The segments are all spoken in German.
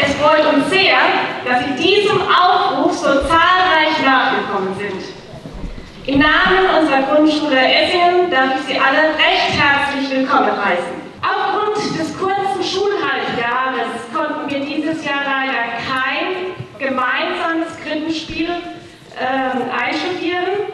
Es freut uns sehr, dass Sie diesem Aufruf so zahlreich nachgekommen sind. Im Namen unserer Grundschule Essingen darf ich Sie alle recht herzlich willkommen heißen. Aufgrund des kurzen Schulhaltjahres konnten wir dieses Jahr leider kein gemeinsames Krippenspiel einstudieren.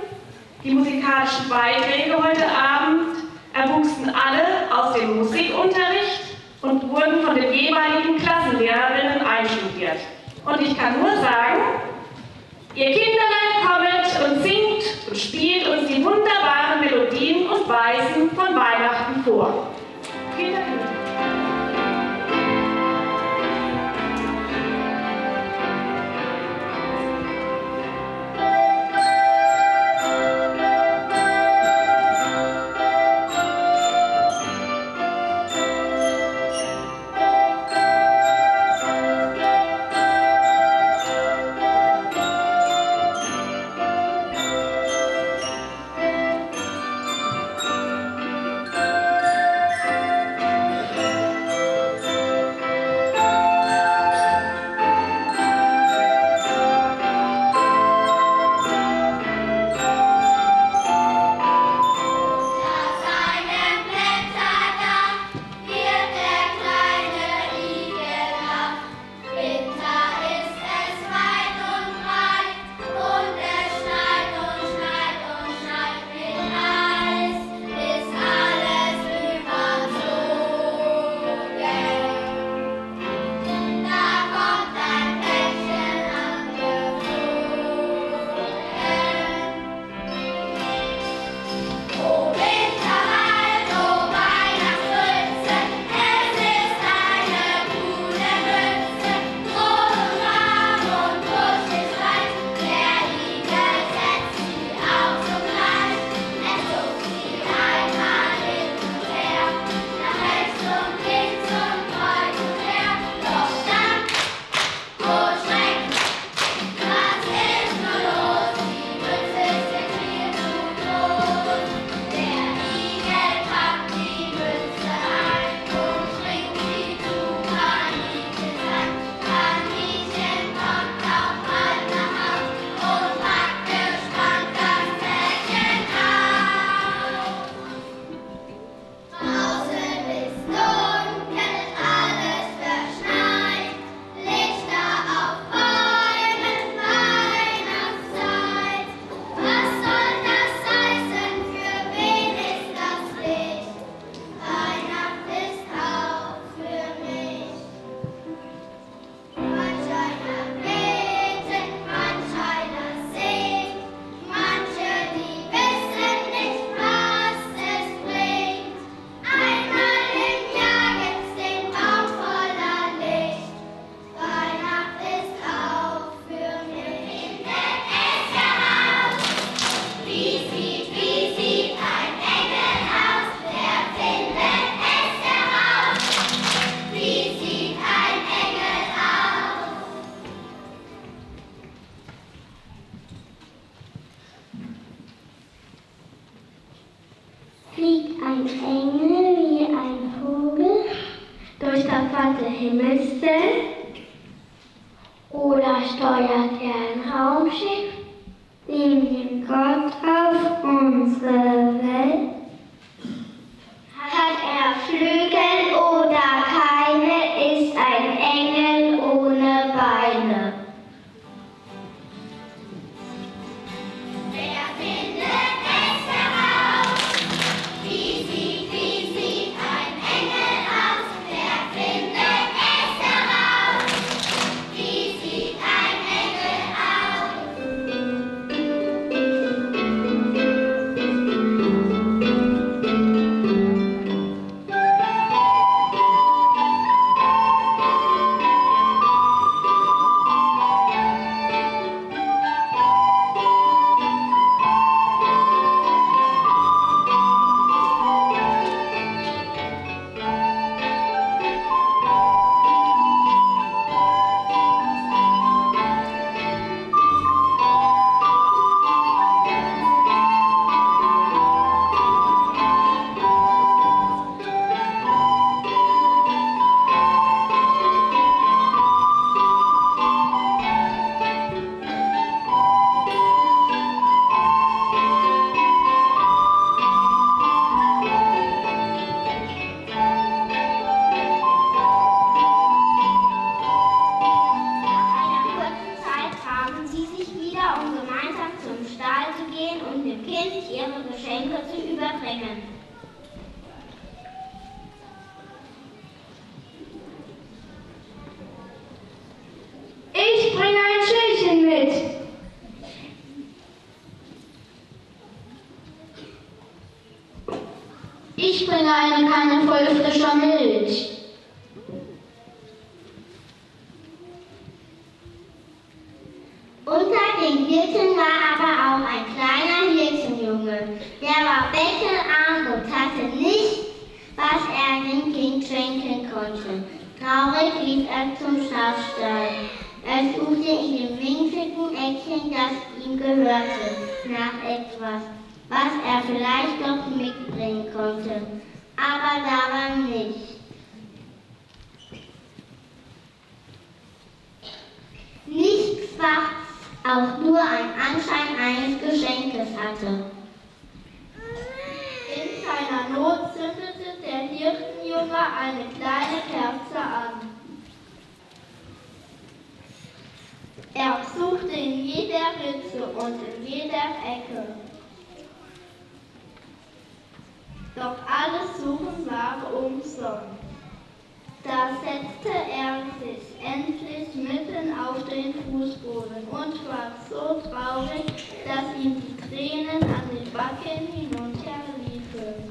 Die musikalischen Beiträge heute Abend erwuchsen alle aus dem Musikunterricht und wurden von den jeweiligen Klassenlehrerinnen einstudiert. Und ich kann nur sagen, ihr Kinderlein kommt und singt und spielt uns die wunderbaren Melodien und Weisen von Weihnachten vor. Vielen Dank. Fliegt ein Engel wie ein Vogel durch das ganze Himmelsfeld? Oder steuert ein Raumschiff neben dem Gott auf unsere Welt? Hat er Flügel oder keine, ist ein Engel ohne Beine. Ich bringe eine Kanne voll frischer Milch. Unter den Hirten war aber auch ein kleiner Hirtenjunge, der war bettelarm und hatte nichts, was er dem Kind schenken konnte. Traurig lief er zum Schafstall. Er suchte in dem winzigen Eckchen, das ihm gehörte, nach etwas, was er vielleicht noch mitbringen konnte. Aber da war nichts. Nichts war auch nur ein Anschein eines Geschenkes hatte. In seiner Not zündete der Hirtenjunge eine kleine Kerze an. Er suchte in jeder Ritze und in jeder Ecke. Doch alles Suchen war umsonst. Da setzte er sich endlich mitten auf den Fußboden und war so traurig, dass ihm die Tränen an den Backen hinunterliefen.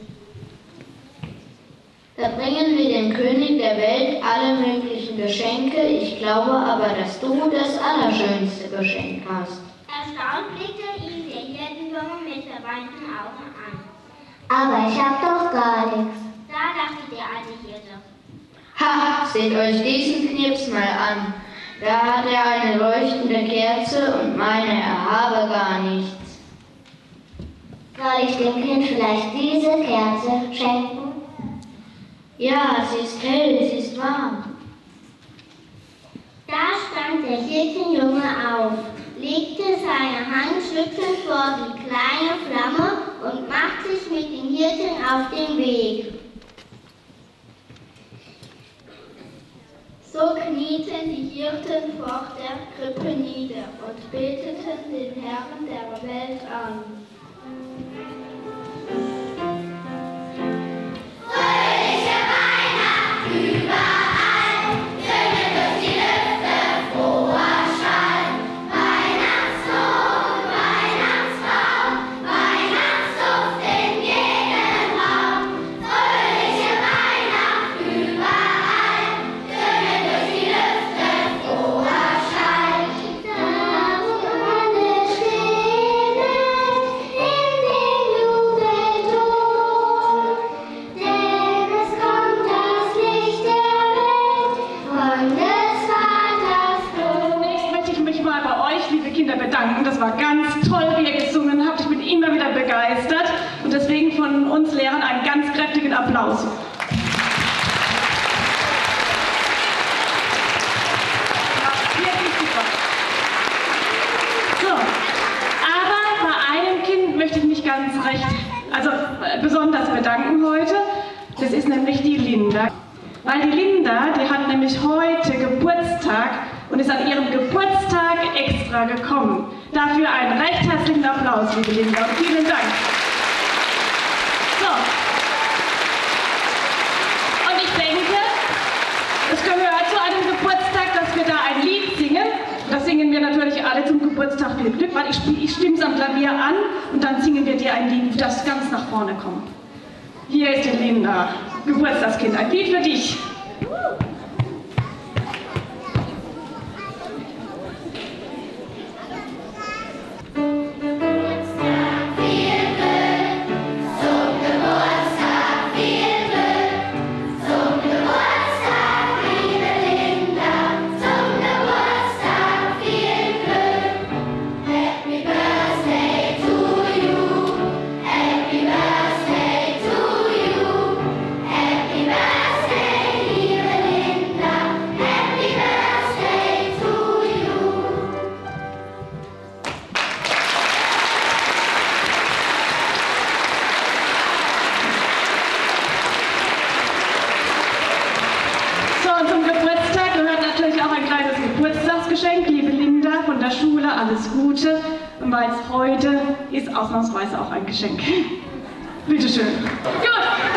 Da bringen wir dem König der Welt alle möglichen Geschenke. Ich glaube aber, dass du das allerschönste Geschenk hast. Erstaunt blickte ihn der Hirtenjunge mit verweinten Augen an. Aber ich hab doch gar nichts. Da dachte der alte Hirte. Ha, seht euch diesen Knirps mal an. Da hat er eine leuchtende Kerze und meine, er habe gar nichts. Soll ich dem Kind vielleicht diese Kerze schenken? Ja, sie ist hell, sie ist warm. Da stand der Hirtenjunge auf, legte seine Hand schüttelnd vor die kleine Flamme und machte sich mit den Hirten auf den Weg. So knieten die Hirten vor der Krippe nieder und beteten den Herrn der Welt an. Das war ganz toll, wie ihr gesungen habt. Ich bin immer wieder begeistert und deswegen von uns Lehrern einen ganz kräftigen Applaus. So, aber bei einem Kind möchte ich mich besonders bedanken heute. Das ist nämlich die Linda. Weil die Linda, die hat nämlich heute Geburtstag und ist an ihrem Geburtstag extra gekommen. Dafür einen recht herzlichen Applaus, liebe Linda, und vielen Dank. So. Und ich denke, es gehört zu einem Geburtstag, dass wir da ein Lied singen. Das singen wir natürlich alle zum Geburtstag. Viel Glück, weil ich stimme es am Klavier an und dann singen wir dir ein Lied, das ganz nach vorne kommt. Hier ist die Linda, Geburtstagskind, ein Lied für dich. Alles Gute, und weil es heute ist, ausnahmsweise auch ein Geschenk. Bitteschön. Gut.